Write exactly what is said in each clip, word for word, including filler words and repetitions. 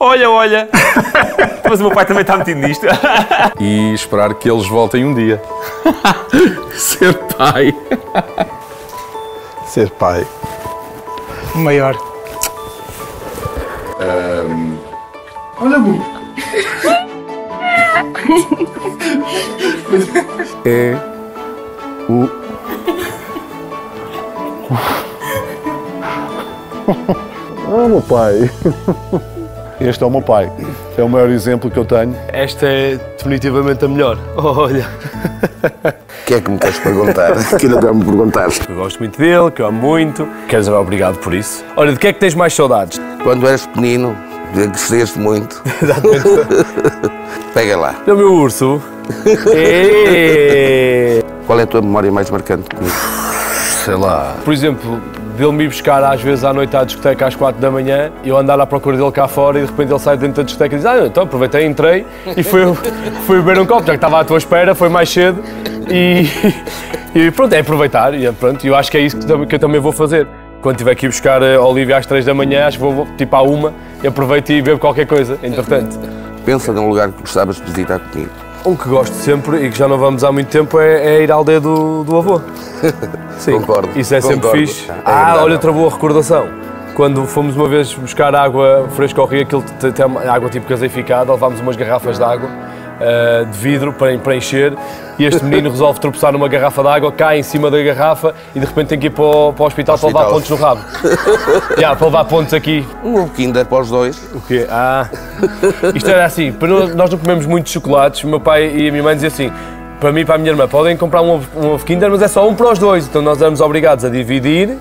Olha, olha! Mas o meu pai também está metido nisto. E esperar que eles voltem um dia. Ser pai. Ser pai. O maior. Um... Olha, burro. É... O... Oh, meu pai. Este é o meu pai. É o maior exemplo que eu tenho. Esta é definitivamente a melhor. Olha. O que é que me queres perguntar? O que ainda me perguntaste? Eu gosto muito dele, que eu amo muito. Quero dizer obrigado por isso. Olha, de que é que tens mais saudades? Quando eras pequenino, cresceste muito. Pega lá. É o meu urso. Qual é a tua memória mais marcante comigo? Sei lá. Por exemplo, dele me ir buscar às vezes à noite à discoteca às quatro da manhã, e eu andar à procura dele cá fora e de repente ele sai dentro da discoteca e diz: ah, então aproveitei, entrei e fui, fui beber um copo, já que estava à tua espera, foi mais cedo e, e pronto, é aproveitar e pronto, eu acho que é isso que eu também vou fazer. Quando tiver que ir buscar a Olívia às três da manhã, acho que vou tipo à uma, e aproveito e bebo qualquer coisa, entretanto. Pensa num lugar que gostavas de visitar comigo. Um que gosto sempre e que já não vamos há muito tempo é, é ir à aldeia do, do avô. Sim, concordo. Isso é concordo. Sempre fixe. É ah, olha, outra boa recordação. Quando fomos uma vez buscar água fresca ao rio, aquilo tem água tipo gaseificada, levámos umas garrafas de água uh, de vidro para, para encher, e este menino resolve tropeçar numa garrafa de água, cai em cima da garrafa e de repente tem que ir para o, para o hospital, hospital para levar pontos no rabo. Já, para levar pontos aqui. Um Kinder para os dois. O quê? Ah. Isto era assim, para nós, nós não comemos muitos chocolates, o meu pai e a minha mãe diziam assim, para mim e para a minha irmã, podem comprar um ovo, um ovo Kinder, mas é só um para os dois, então nós éramos obrigados a dividir, uh,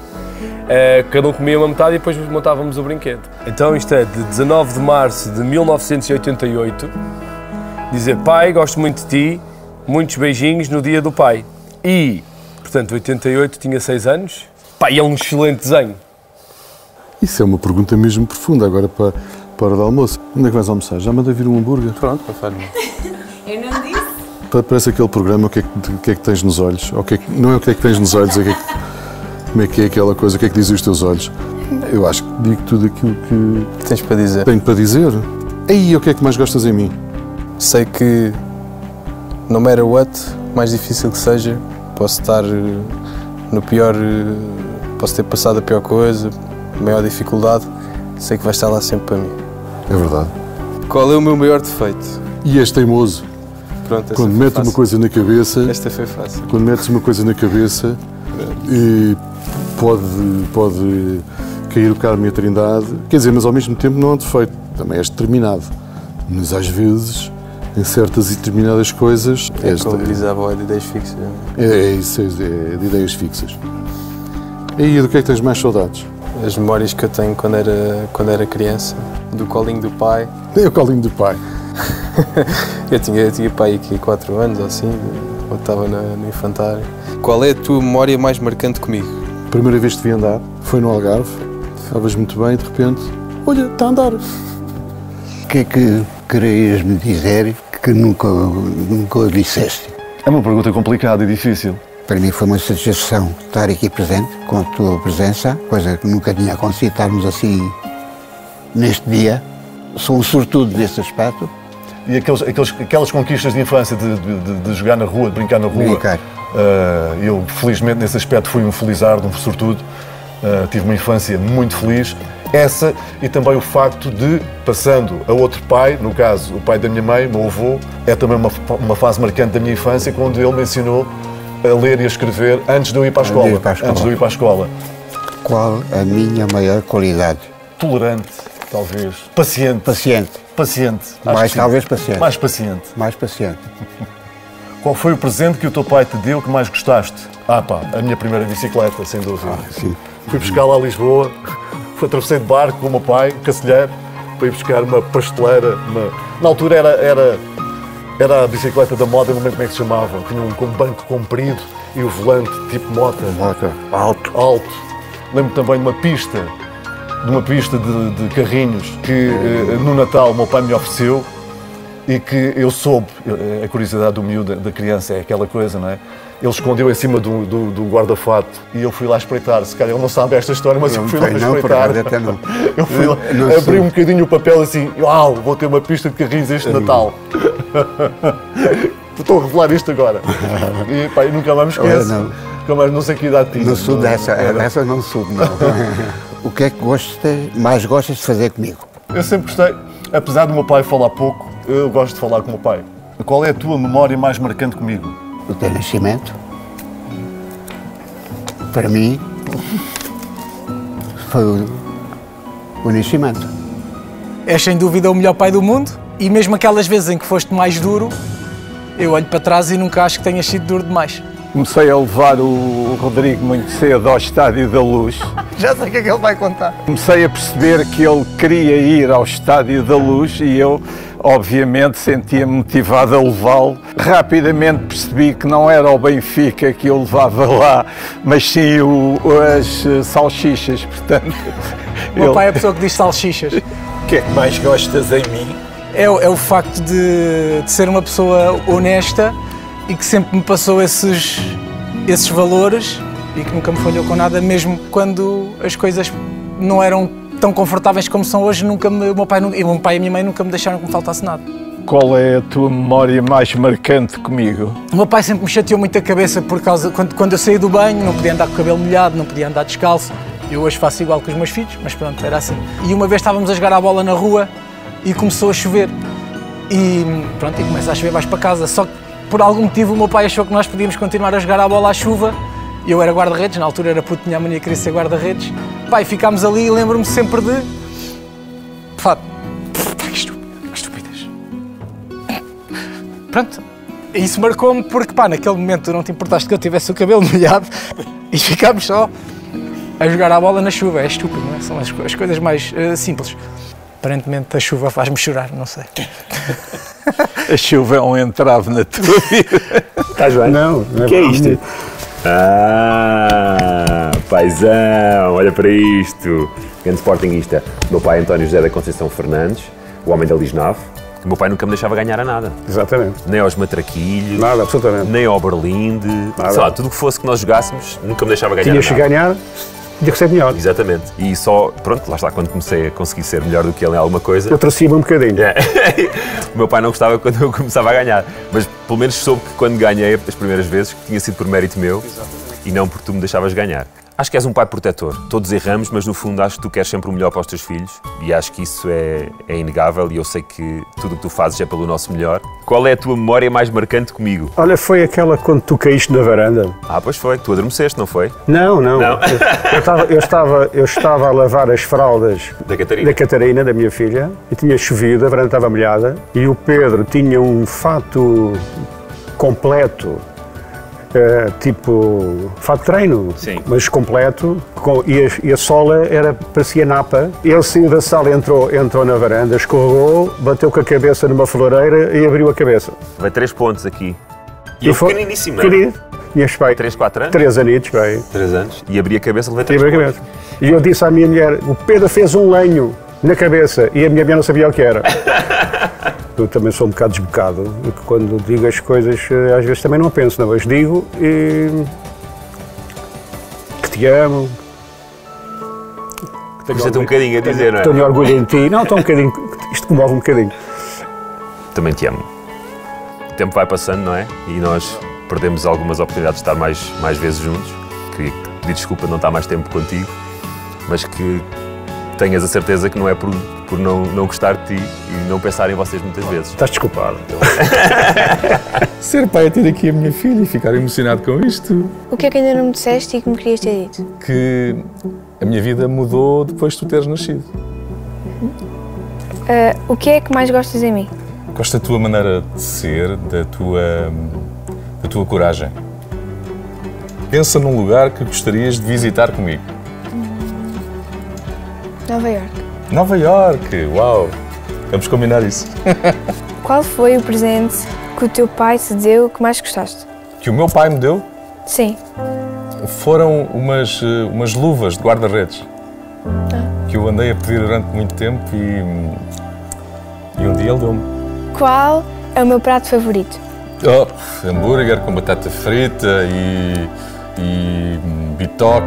cada um comia uma metade e depois montávamos o brinquedo. Então isto é de dezanove de março de mil novecentos e oitenta e oito, dizer: pai, gosto muito de ti, muitos beijinhos no dia do pai. E, portanto, oitenta e oito, tinha seis anos. Pai, é um excelente desenho. Isso é uma pergunta mesmo profunda, agora para, para a hora do almoço. Onde é que vais almoçar? Já manda vir um hambúrguer? Pronto, passar-me. Eu não disse. Parece aquele programa, o que é que, o que, é que tens nos olhos? O que é que, não é o que é que tens nos olhos, é que é que, como é que é aquela coisa, o que é que dizem os teus olhos? Eu acho que digo tudo aquilo que... Tens para dizer. Tenho para dizer. Aí, o que é que mais gostas em mim? Sei que... No matter what, mais difícil que seja, posso estar no pior, posso ter passado a pior coisa, maior dificuldade, sei que vai estar lá sempre para mim. É verdade. Qual é o meu maior defeito? E és teimoso. Pronto, quando metes uma coisa na cabeça... Esta foi fácil. Quando metes uma coisa na cabeça, e pode, pode cair o Carmo e a Trindade, quer dizer, mas ao mesmo tempo não é um defeito, também és determinado, mas às vezes... Em certas e determinadas coisas... É esta, como diz a avó, é de ideias fixas. É, é isso, é de ideias fixas. E do que é que tens mais saudades? As memórias que eu tenho quando era, quando era criança, do colinho do pai. É o colinho do pai. eu, tinha, eu tinha pai aqui quatro anos, ou assim, quando estava no, no infantário. Qual é a tua memória mais marcante comigo? A primeira vez que te vi andar foi no Algarve. Estavas muito bem e de repente... Olha, está a andar. O que é que querias me dizer que nunca, nunca o disseste? É uma pergunta complicada e difícil. Para mim foi uma satisfação estar aqui presente, com a tua presença, coisa que nunca tinha acontecido, estarmos assim neste dia. Sou um sortudo nesse aspecto. E aqueles, aqueles, aquelas conquistas de infância de, de, de jogar na rua, de brincar na rua. Brincar. Uh, eu, felizmente, nesse aspecto fui um felizardo, um sortudo. Uh, tive uma infância muito feliz. Essa e também o facto de, passando a outro pai, no caso, o pai da minha mãe, meu avô, é também uma, uma fase marcante da minha infância, quando ele me ensinou a ler e a escrever antes de eu ir para a escola. Antes de, para a escola. Antes de eu ir para a escola. Qual a minha maior qualidade? Tolerante, talvez. Paciente. Paciente. Paciente. Mais talvez paciente. Mais paciente. Mais paciente. Qual foi o presente que o teu pai te deu que mais gostaste? Ah pá, a minha primeira bicicleta, sem dúvida. Ah, sim. Fui buscar lá a Lisboa. Atravessei de barco com o meu pai, Cacilheiro, para ir buscar uma pasteleira. Uma... Na altura era, era, era a bicicleta da moda, não lembro como é que se chamava. Tinha um, um banco comprido e o volante tipo mota. Mota. Alto. Alto. Lembro também de uma pista, de uma pista de, de carrinhos que eh, no Natal o meu pai me ofereceu e que eu soube. A curiosidade do miúdo, da criança, é aquela coisa, não é? ele escondeu em cima do, do, do guarda-fato e eu fui lá espreitar. Se calhar ele não sabe esta história, mas não eu fui lá não, espreitar. Não, até não. Eu fui lá, não, não abri um bocadinho o papel assim, uau, vou ter uma pista de carris este eu Natal. Estou a revelar isto agora. E pá, nunca mais me esqueço. Não, nunca mais, não sei que idade tinha. Não sou dessa, dessa não sou, não. O que é que gostas, mais gostas de fazer comigo? Eu sempre gostei, apesar do meu pai falar pouco, eu gosto de falar com o meu pai. Qual é a tua memória mais marcante comigo? O teu nascimento. Para mim, foi o, o nascimento. És sem dúvida o melhor pai do mundo e mesmo aquelas vezes em que foste mais duro, eu olho para trás e nunca acho que tenhas sido duro demais. Comecei a levar o Rodrigo muito cedo ao Estádio da Luz. Já sei o que é que ele vai contar. Comecei a perceber que ele queria ir ao Estádio da Luz e eu, obviamente, sentia-me motivado a levá-lo. Rapidamente percebi que não era o Benfica que eu levava lá, mas sim o, as salsichas, portanto... O meu ele... pai é a pessoa que diz salsichas. O que é que mais gostas em mim? É, é o facto de, de ser uma pessoa honesta, e que sempre me passou esses, esses valores e que nunca me falhou com nada, mesmo quando as coisas não eram tão confortáveis como são hoje, nunca me, o meu pai, o meu pai e a minha mãe nunca me deixaram que me faltasse nada. Qual é a tua memória mais marcante comigo? O meu pai sempre me chateou muito a cabeça por causa, quando, quando eu saía do banho, não podia andar com o cabelo molhado, não podia andar descalço. Eu hoje faço igual que os meus filhos, mas pronto, era assim. E uma vez estávamos a jogar a bola na rua e começou a chover. E pronto, e começa a chover, vais para casa. Só que por algum motivo o meu pai achou que nós podíamos continuar a jogar a bola à chuva. Eu era guarda-redes, na altura era puto, tinha a mania, queria ser guarda-redes. Pai, ficámos ali e lembro-me sempre de... Pá, que estúpidas, que estúpidas. Pronto, isso marcou-me porque pá, naquele momento tu não te importaste que eu tivesse o cabelo molhado e ficámos só a jogar a bola na chuva. É estúpido, não é? São as, as coisas mais uh, simples. Aparentemente a chuva faz-me chorar, não sei. A chuva é um entrave na tua vida. Estás bem? Não, não é. O que é isto? Ah, paizão, olha para isto. Grande sportinguista. Meu pai, António José da Conceição Fernandes, o homem da Lisnave. O meu pai nunca me deixava ganhar a nada. Exatamente. Nem aos matraquilhos. Nada, absolutamente. Nem ao berlinde. Nada. Sei lá, tudo o que fosse que nós jogássemos, nunca me deixava ganhar. Tinhas que ganhar, tinha que ser melhor. Exatamente. E só, pronto, lá está, quando comecei a conseguir ser melhor do que ele em alguma coisa... Eu torcia-me um bocadinho. É. O meu pai não gostava quando eu começava a ganhar, mas pelo menos soube que quando ganhei as primeiras vezes, que tinha sido por mérito meu. Exatamente. E não porque tu me deixavas ganhar. Acho que és um pai protetor. Todos erramos, mas no fundo acho que tu queres sempre o melhor para os teus filhos e acho que isso é, é inegável e eu sei que tudo o que tu fazes é pelo nosso melhor. Qual é a tua memória mais marcante comigo? Olha, foi aquela quando tu caíste na varanda. Ah, pois foi. Tu adormeceste, não foi? Não, não. não. Eu, eu, estava, eu, estava, eu estava a lavar as fraldas da Catarina. da Catarina, da minha filha, e tinha chovido, a varanda estava molhada e o Pedro tinha um fato completo. Uh, tipo fato de treino, sim, mas completo, com, e, a, e a sola era, parecia napa. Ele saiu da sala, entrou, entrou na varanda, escorregou, bateu com a cabeça numa floreira e abriu a cabeça. Vai três pontos aqui. E, e eu pequeniníssimo, querido. Três, quatro anos? Três anitos, bem. Três anos. E abri a cabeça, levei três pontos. Cabeça. E eu disse à minha mulher, o Pedro fez um lenho na cabeça e a minha mulher não sabia o que era. Eu também sou um bocado desbocado, porque quando digo as coisas, às vezes também não penso, não as digo e... que te amo. Estou um bocadinho a dizer, não é? Estou-me orgulho em ti. Não, estou um bocadinho, isto comove um bocadinho. Também te amo. O tempo vai passando, não é? E nós perdemos algumas oportunidades de estar mais, mais vezes juntos. Queria pedir desculpa de não estar mais tempo contigo, mas que tenhas a certeza que não é por... por não, não gostar de ti e não pensar em vocês muitas vezes. Estás desculpado. Então. Ser pai é ter aqui a minha filha e ficar emocionado com isto. O que é que ainda não me disseste e que me querias ter dito? Que a minha vida mudou depois de tu teres nascido. Uhum. Uh, o que é que mais gostas em mim? Gosto da tua maneira de ser, da tua, da tua coragem. Pensa num lugar que gostarias de visitar comigo. Nova Iorque. Nova Iorque, uau! Vamos combinar isso. Qual foi o presente que o teu pai te deu que mais gostaste? Que o meu pai me deu? Sim. Foram umas, umas luvas de guarda-redes. Ah. Que eu andei a pedir durante muito tempo e, e um dia ele deu-me. Qual é o meu prato favorito? Oh, hambúrguer com batata frita e, e bitoque,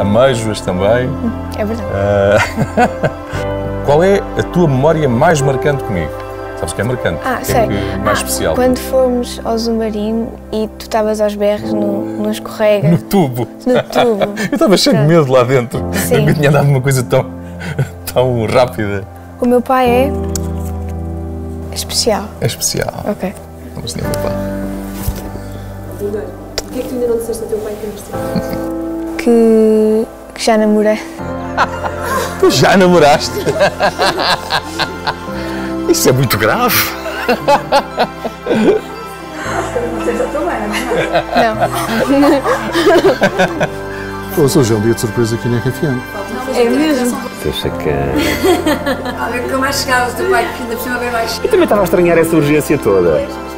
amêijoas também. É verdade. Uh, qual é a tua memória mais marcante comigo? Sabes que é marcante? Ah, que sei. É que mais ah, especial. Quando fomos ao Zumarino e tu estavas aos berros no, no escorrega. No tubo. No tubo. Eu estava cheio de medo lá dentro. Sim. Nunca tinha dado uma coisa tão, tão rápida. O meu pai é... especial. É especial. Ok. Vamos dizer, meu pai. O que é que tu ainda não disseste ao teu pai que é especial? Que... que já namorei. Tu já namoraste? Isso é muito grave. Não. Ou seja, é um dia de surpresa aqui na R F M. É mesmo? Deixa que... Olha, como mais chegavas do pai, que ainda por cima bem mais... Eu também estava a estranhar essa urgência toda.